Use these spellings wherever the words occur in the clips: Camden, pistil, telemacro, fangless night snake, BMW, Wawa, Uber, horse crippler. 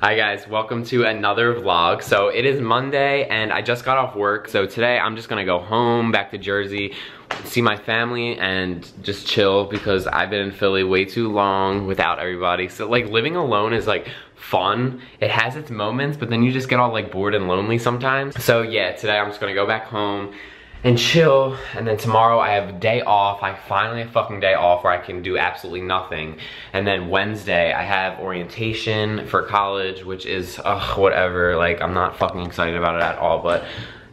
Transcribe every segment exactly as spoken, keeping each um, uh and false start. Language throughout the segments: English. Hi guys, welcome to another vlog. So it is Monday and I just got off work. So today I'm just gonna go home, back to Jersey, see my family and just chill because I've been in Philly way too long without everybody. So like living alone is like fun. It has its moments, but then you just get all like bored and lonely sometimes. So yeah, today I'm just gonna go back home and chill, and then tomorrow I have a day off. I finally have a fucking day off where I can do absolutely nothing. And then Wednesday I have orientation for college, which is ugh, whatever. Like I'm not fucking excited about it at all, but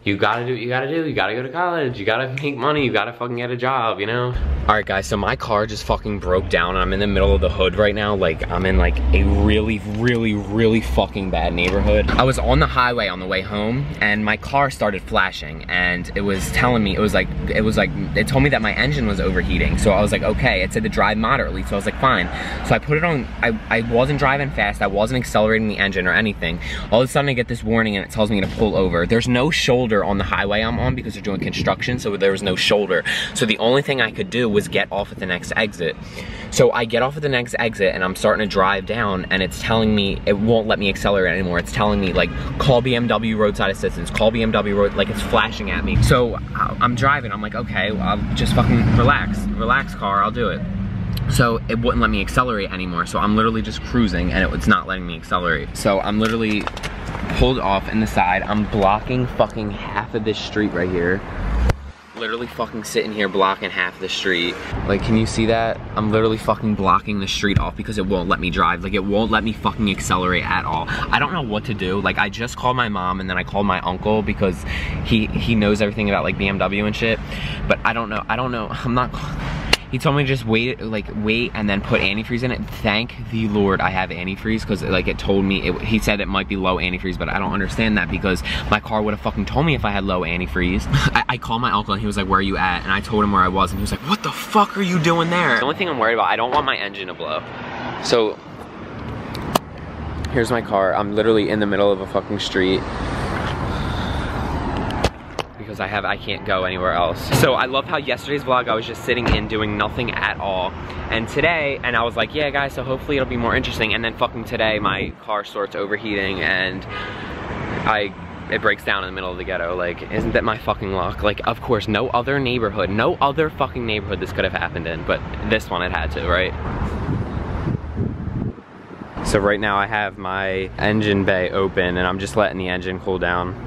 you gotta do what you gotta do. You gotta go to college, you gotta make money, you gotta fucking get a job, you know? Alright guys, so my car just fucking broke down and I'm in the middle of the hood right now. Like I'm in like a really, really, really fucking bad neighborhood. I was on the highway on the way home and my car started flashing and it was telling me, it was like, it was like, it told me that my engine was overheating. So I was like, okay, it said to drive moderately. So I was like, fine. So I put it on, I, I wasn't driving fast. I wasn't accelerating the engine or anything. All of a sudden I get this warning and it tells me to pull over. There's no shoulder on the highway I'm on because they're doing construction. So there was no shoulder. So the only thing I could do was get off at the next exit. So I get off at the next exit and I'm starting to drive down and it's telling me, it won't let me accelerate anymore. It's telling me like, call B M W roadside assistance, call B M W road, like it's flashing at me. So I'm driving, I'm like, okay, well, I'll just fucking relax, relax car, I'll do it. So it wouldn't let me accelerate anymore. So I'm literally just cruising and it's not letting me accelerate. So I'm literally pulled off in the side. I'm blocking fucking half of this street right here. Literally fucking sitting here blocking half the street. Like, can you see that? I'm literally fucking blocking the street off because it won't let me drive. Like, it won't let me fucking accelerate at all. I don't know what to do. Like, I just called my mom and then I called my uncle because he he knows everything about like B M W and shit. But I don't know. I don't know. I'm not. He told me to just wait, like wait, and then put antifreeze in it. Thank the Lord I have antifreeze because like it told me, it, he said it might be low antifreeze, but I don't understand that because my car would have fucking told me if I had low antifreeze. I, I called my uncle and he was like, where are you at? And I told him where I was and he was like, what the fuck are you doing there? The only thing I'm worried about, I don't want my engine to blow. So, here's my car. I'm literally in the middle of a fucking street. I have, I can't go anywhere else. So I love how yesterday's vlog, I was just sitting in doing nothing at all. And today, and I was like, yeah guys, so hopefully it'll be more interesting. And then fucking today, my car starts overheating and I, it breaks down in the middle of the ghetto. Like, isn't that my fucking luck? Like, of course, no other neighborhood, no other fucking neighborhood this could have happened in, but this one it had to, right? So right now I have my engine bay open and I'm just letting the engine cool down.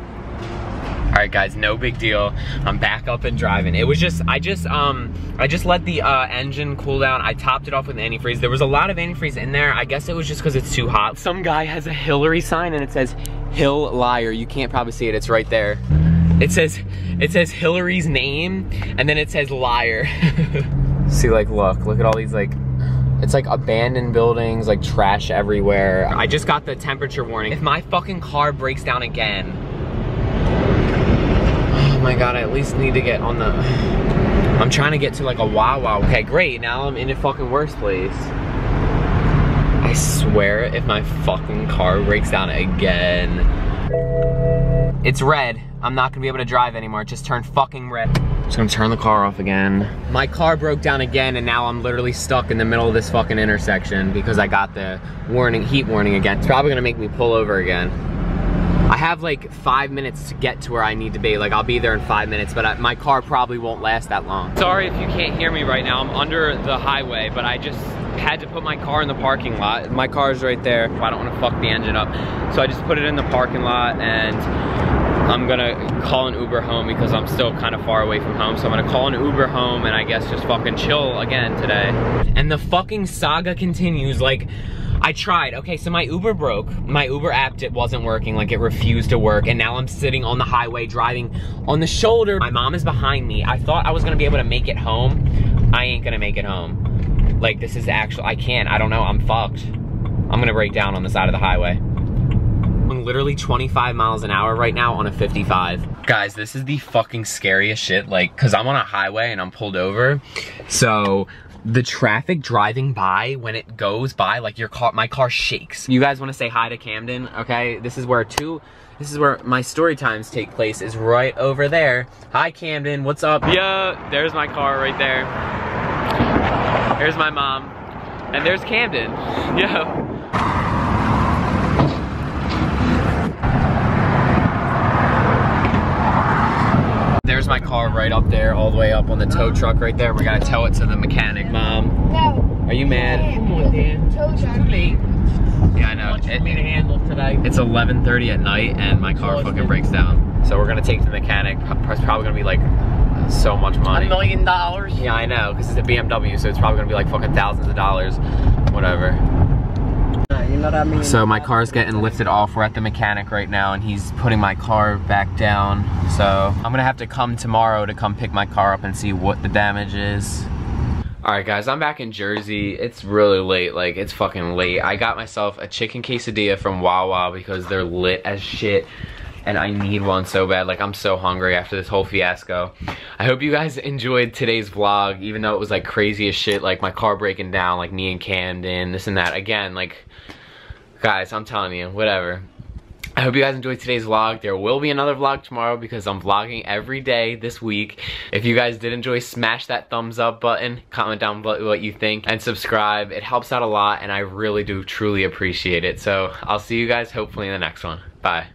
Alright guys, no big deal. I'm back up and driving. It was just, I just um, I just let the uh, engine cool down. I topped it off with antifreeze. There was a lot of antifreeze in there. I guess it was just because it's too hot. Some guy has a Hillary sign and it says, Hill Liar. You can't probably see it, it's right there. It says, it says Hillary's name and then it says liar. See like, look, look at all these like, it's like abandoned buildings, like trash everywhere. I just got the temperature warning. If my fucking car breaks down again, oh my God, I at least need to get on the, I'm trying to get to like a Wawa. Okay, great, now I'm in a fucking worse place. I swear if my fucking car breaks down again. It's red, I'm not gonna be able to drive anymore. It just turned fucking red. I'm just gonna turn the car off again. My car broke down again and now I'm literally stuck in the middle of this fucking intersection because I got the warning, heat warning again. It's probably gonna make me pull over again. I have like five minutes to get to where I need to be. Like I'll be there in five minutes, but I, my car probably won't last that long. Sorry if you can't hear me right now. I'm under the highway, but I just had to put my car in the parking lot. My car's right there. I don't want to fuck the engine up. So I just put it in the parking lot and I'm gonna call an Uber home because I'm still kind of far away from home. So I'm gonna call an Uber home and I guess just fucking chill again today. And the fucking saga continues. Like, I tried, okay, so my Uber broke. My Uber app, it wasn't working, like it refused to work, and now I'm sitting on the highway driving on the shoulder. My mom is behind me. I thought I was gonna be able to make it home. I ain't gonna make it home. Like this is actually, I can't, I don't know, I'm fucked. I'm gonna break down on the side of the highway. I'm literally twenty-five miles an hour right now on a fifty-five. Guys, this is the fucking scariest shit, like, cause I'm on a highway and I'm pulled over, so, the traffic driving by, when it goes by, like your car, my car shakes. You guys want to say hi to Camden, okay? This is where two, this is where my story times take place, is right over there. Hi Camden, what's up? Yeah, there's my car right there. There's my mom. And there's Camden, yo. my car right up there, all the way up on the tow truck right there. We're gonna tow it to the mechanic, Mom. No. Are you mad? Damn. Tow truck. Too late. Yeah, I know. Much it, for me to handle today. It's eleven thirty at night, and my car fucking breaks down. So we're gonna take to the mechanic. It's probably gonna be like so much money. A million dollars. Yeah, I know, because it's a B M W, so it's probably gonna be like fucking thousands of dollars, whatever. You know what I mean? So my car's getting lifted off. We're at the mechanic right now, and he's putting my car back down. So I'm gonna have to come tomorrow to come pick my car up and see what the damage is. Alright guys, I'm back in Jersey. It's really late, like it's fucking late. I got myself a chicken quesadilla from Wawa because they're lit as shit and I need one so bad. Like I'm so hungry after this whole fiasco. I hope you guys enjoyed today's vlog, even though it was like crazy as shit, like my car breaking down, like me and Camden, this and that. Again, like guys, I'm telling you, whatever. I hope you guys enjoyed today's vlog. There will be another vlog tomorrow because I'm vlogging every day this week. If you guys did enjoy, smash that thumbs up button, comment down below what you think, and subscribe. It helps out a lot, and I really do truly appreciate it. So I'll see you guys hopefully in the next one. Bye.